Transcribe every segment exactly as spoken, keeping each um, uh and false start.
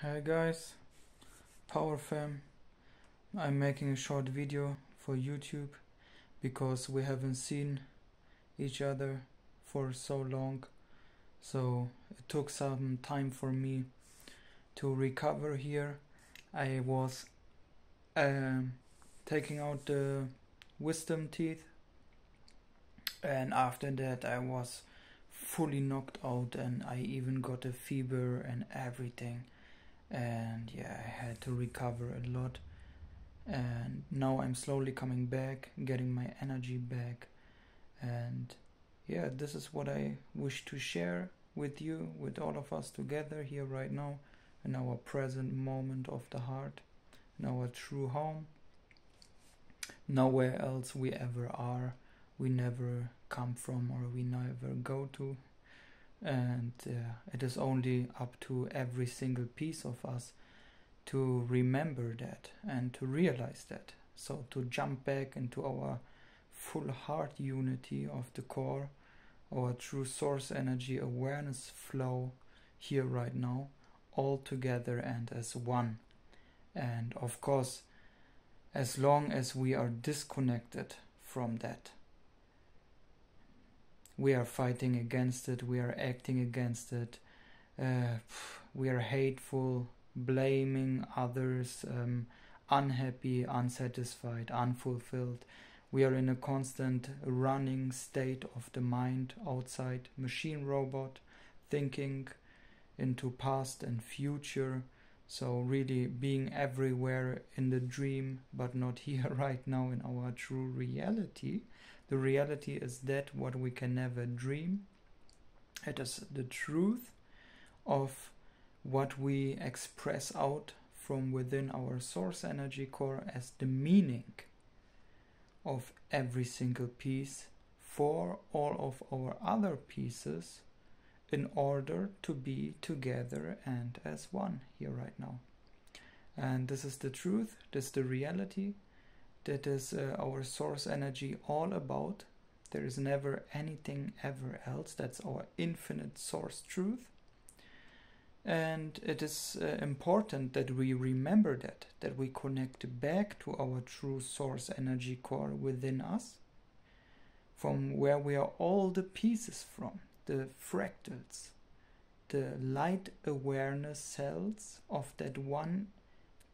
Hi guys, PowerFam. I'm making a short video for YouTube because we haven't seen each other for so long, so it took some time for me to recover here. I was uh, taking out the wisdom teeth, and after that I was fully knocked out, and I even got a fever and everything. And yeah, I had to recover a lot, and now I'm slowly coming back, getting my energy back. And yeah, this is what I wish to share with you, with all of us together here right now, in our present moment of the heart, in our true home. Nowhere else we ever are, we never come from, or we never go to. And uh, it is only up to every single piece of us to remember that and to realize that. So to jump back into our full heart unity of the core, our true source energy awareness flow here right now, all together and as one. And of course, as long as we are disconnected from that, we are fighting against it, we are acting against it, uh, we are hateful, blaming others, um, unhappy, unsatisfied, unfulfilled. We are in a constant running state of the mind outside, machine robot, thinking into past and future. So really being everywhere in the dream, but not here right now in our true reality. The reality is that what we can never dream. It is the truth of what we express out from within our source energy core as the meaning of every single piece for all of our other pieces in order to be together and as one here right now. And this is the truth, this is the reality. That is uh, our source energy all about. There is never anything ever else. That's our infinite source truth. And it is uh, important that we remember that, that we connect back to our true source energy core within us, from where we are all the pieces from, the fractals, the light awareness cells of that one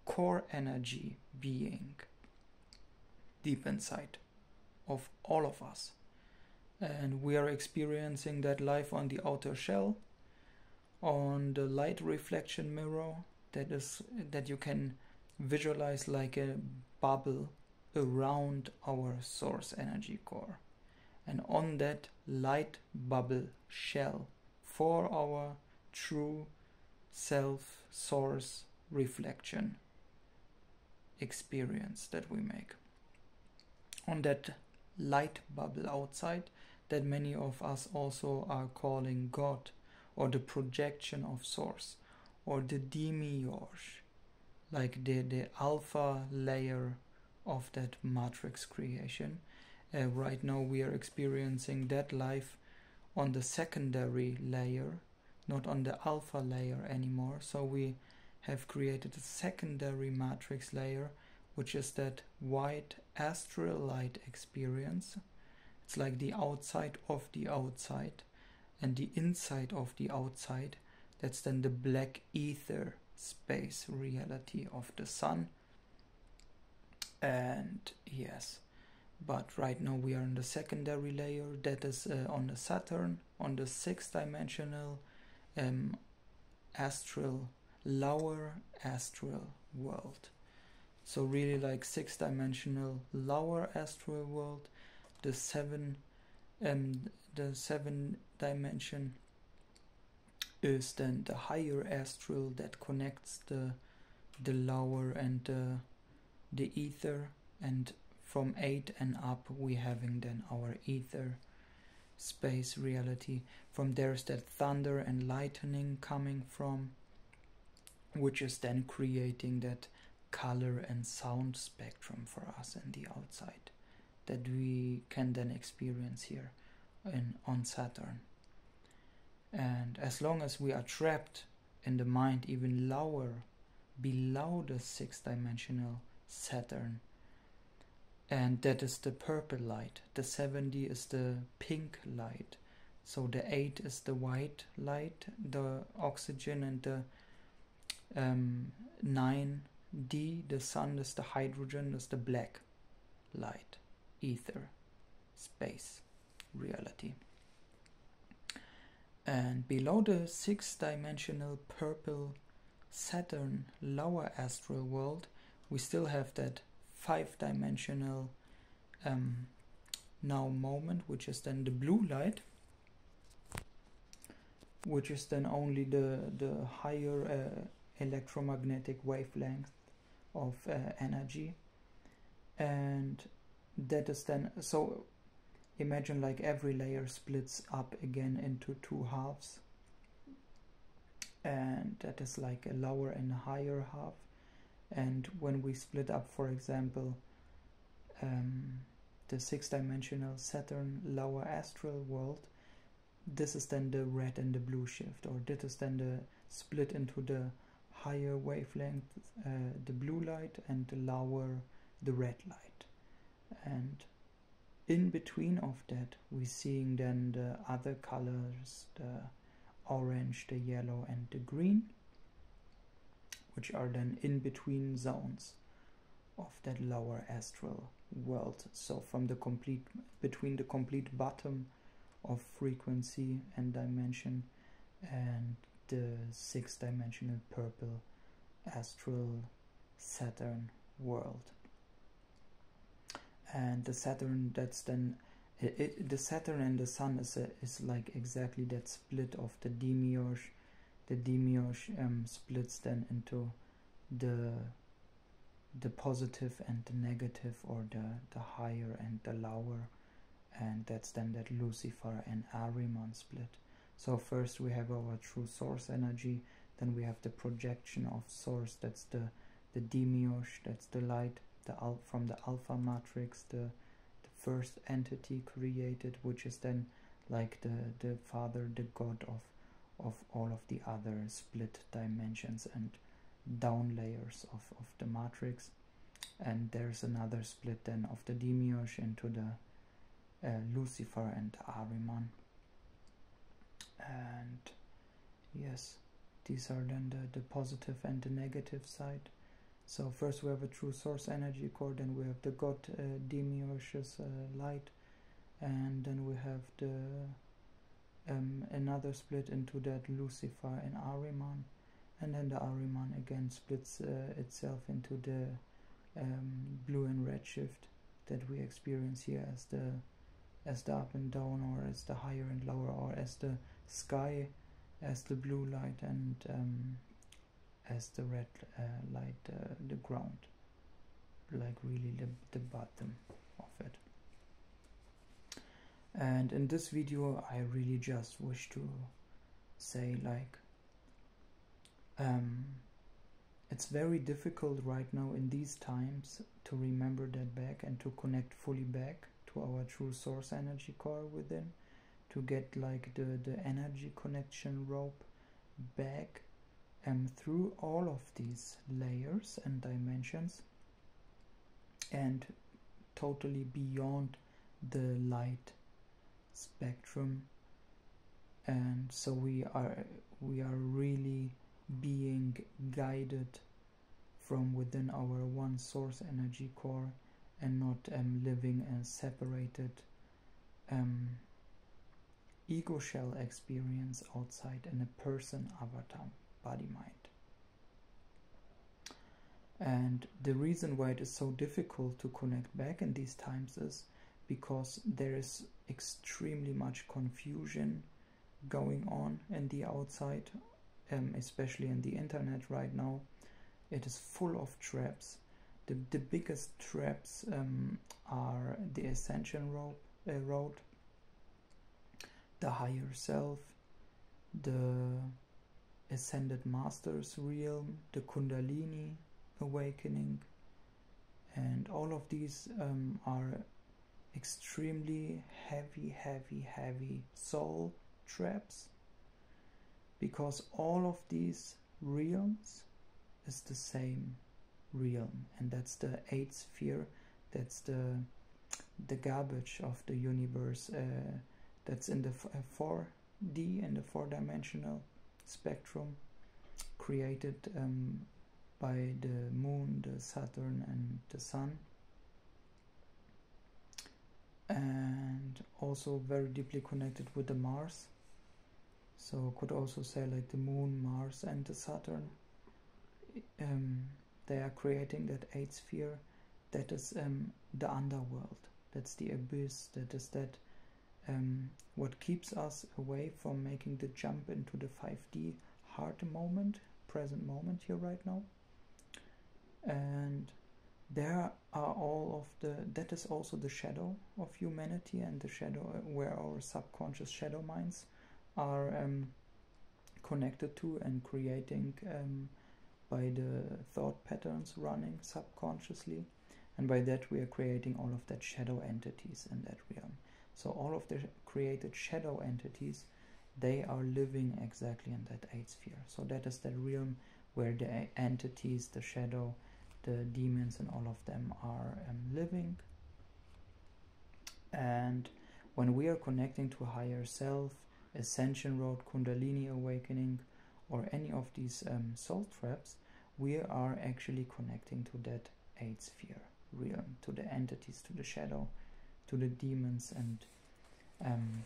core energy being. Deep inside of all of us, and we are experiencing that life on the outer shell, on the light reflection mirror that is that you can visualize like a bubble around our source energy core. And on that light bubble shell for our true self source reflection experience that we make, on that light bubble outside that many of us also are calling God, or the projection of source, or the demiurge, like the, the alpha layer of that matrix creation. Uh, right now we are experiencing that life on the secondary layer, not on the alpha layer anymore. So we have created a secondary matrix layer, which is that white astral light experience. It's like the outside of the outside and the inside of the outside. That's then the black ether space reality of the sun. And yes, but right now we are in the secondary layer that is uh, on the Saturn, on the sixth dimensional um, astral, lower astral world. So really like six-dimensional lower astral world, the seven, um, the seven dimension is then the higher astral that connects the the lower and the, the ether, and from eight and up we having then our ether space reality. From there is that thunder and lightning coming from, which is then creating that color and sound spectrum for us in the outside that we can then experience here in on Saturn. And as long as we are trapped and the mind even lower, below the six-dimensional Saturn. And that is the purple light. The seventy is the pink light. So the eight is the white light, the oxygen, and the um, nine D, the sun, is the hydrogen, is the black light, ether, space, reality. And below the six-dimensional purple Saturn lower astral world, we still have that five-dimensional um, now moment, which is then the blue light, which is then only the, the higher uh, electromagnetic wavelength of uh, energy. And that is then, so imagine like every layer splits up again into two halves, and that is like a lower and a higher half. And when we split up, for example, um, the six-dimensional Saturn lower astral world, this is then the red and the blue shift, or this is then the split into the higher wavelength, uh, the blue light, and the lower, the red light. And in between of that, we're seeing then the other colors, the orange, the yellow, and the green, which are then in between zones of that lower astral world. So from the complete, between the complete bottom of frequency and dimension and the six-dimensional purple astral Saturn world. And the Saturn, that's then it, it, the Saturn and the Sun is a, is like exactly that split of the demiurge. The demiurge um, splits then into the the positive and the negative, or the the higher and the lower, and that's then that Lucifer and Ahriman split. So first we have our true source energy, then we have the projection of source, that's the the demiurge, that's the light, the al from the alpha matrix, the, the first entity created, which is then like the the father, the god of of all of the other split dimensions and down layers of, of the matrix. And there's another split then of the demiurge into the uh, Lucifer and Ahriman. And yes, these are then the, the positive and the negative side. So first we have a true source energy core, then we have the god uh, demiurge's uh, light, and then we have the Um, another split into that Lucifer and Ahriman, and then the Ahriman again splits uh, itself into the um, blue and red shift that we experience here as the as the up and down, or as the higher and lower, or as the sky, as the blue light, and um, as the red uh, light, uh, the ground, like really the, the bottom of it. And in this video, I really just wish to say, like, um, it's very difficult right now in these times to remember that back and to connect fully back to our true source energy core within, to get like the, the energy connection rope back and um, through all of these layers and dimensions and totally beyond the light spectrum. And so we are we are really being guided from within our one source energy core, and not um, living a separated um, ego shell experience outside in a person avatar body mind. And the reason why it is so difficult to connect back in these times is because there is extremely much confusion going on in the outside, um, especially in the internet right now. It is full of traps. The, the biggest traps um, are the ascension road, uh, road, the higher self, the ascended masters realm, the Kundalini awakening, and all of these um, are extremely heavy, heavy, heavy soul traps. because all of these realms is the same realm, and that's the eighth sphere, that's the the garbage of the universe, uh, that's in the four D, in the four-dimensional spectrum, created um, by the moon, the Saturn and the Sun, and also very deeply connected with the Mars. So could also say like the moon, Mars and the Saturn, um, they are creating that eighth sphere, that is um, the underworld, that's the abyss, that is that um, what keeps us away from making the jump into the five D hard moment, present moment here right now. And there are all of the, that is also the shadow of humanity, and the shadow where our subconscious shadow minds are um, connected to and creating um, by the thought patterns running subconsciously, and by that we are creating all of that shadow entities in that realm. So all of the created shadow entities, they are living exactly in that eighth sphere. So that is that realm where the entities, the shadow, the demons and all of them are um, living. And when we are connecting to higher self, ascension road, kundalini awakening, or any of these um, soul traps, we are actually connecting to that eighth sphere realm, to the entities, to the shadow, to the demons. And um,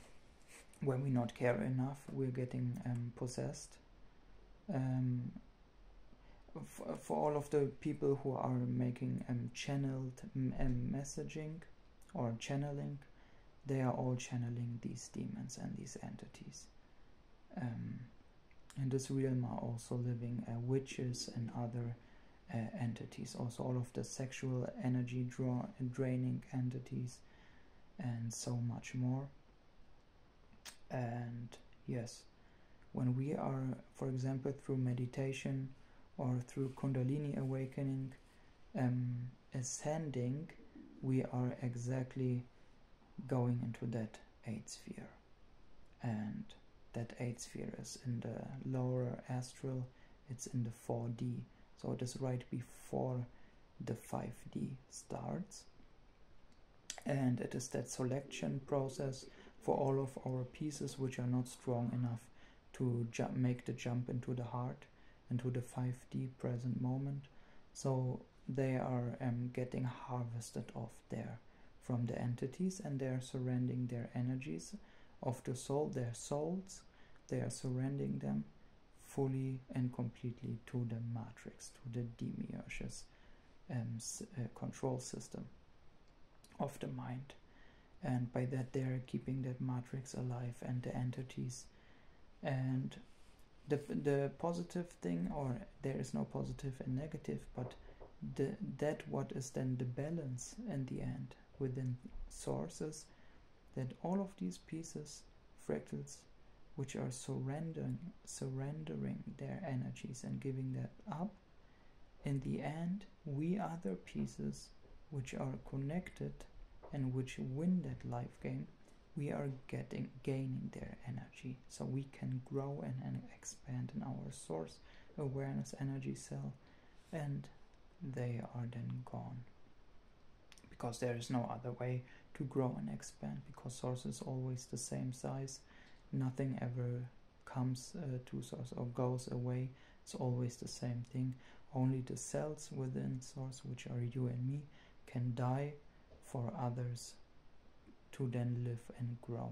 when we not care enough, we're getting um, possessed. Um, for, for all of the people who are making um, channeled um, messaging or channeling, they are all channeling these demons and these entities. Um, in this realm are also living uh, witches and other uh, entities, also all of the sexual energy draw, draining entities and so much more. And yes, when we are, for example, through meditation or through kundalini awakening, um, ascending, we are exactly going into that eighth sphere, and that eighth sphere is in the lower astral, it's in the four D, so it is right before the five D starts, and it is that selection process for all of our pieces which are not strong enough to jump, make the jump into the heart, into the five D present moment. So they are um, getting harvested off there from the entities, and they are surrendering their energies of the soul, their souls, they are surrendering them fully and completely to the matrix, to the demiurge's um, uh, control system of the mind. And by that they are keeping that matrix alive and the entities. And the, the positive thing, or there is no positive and negative, but the, that what is then the balance in the end within sources, that all of these pieces, fractals, which are surrendering surrendering their energies and giving that up, in the end we other pieces which are connected and which win that life game, we are getting gaining their energy, so we can grow and, and expand in our source awareness energy cell, and they are then gone, because there is no other way to grow and expand, because source is always the same size, nothing ever comes uh, to source or goes away, it's always the same thing. Only the cells within source, which are you and me, can die for others to then live and grow.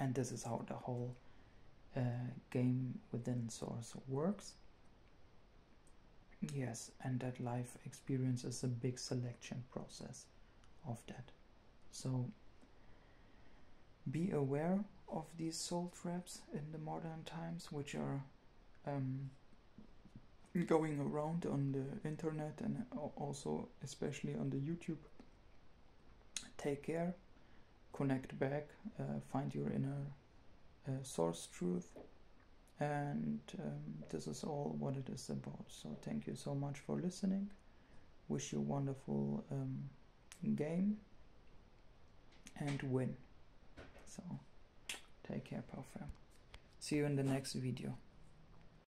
And this is how the whole uh, game within source works. Yes, and that life experience is a big selection process of that. So be aware of these soul traps in the modern times, which are um, going around on the internet and also especially on the YouTube. Take care, connect back, uh, find your inner uh, source truth. And um, this is all what it is about. So thank you so much for listening. Wish you a wonderful um, game. And win. So take care, Power Fam. See you in the next video.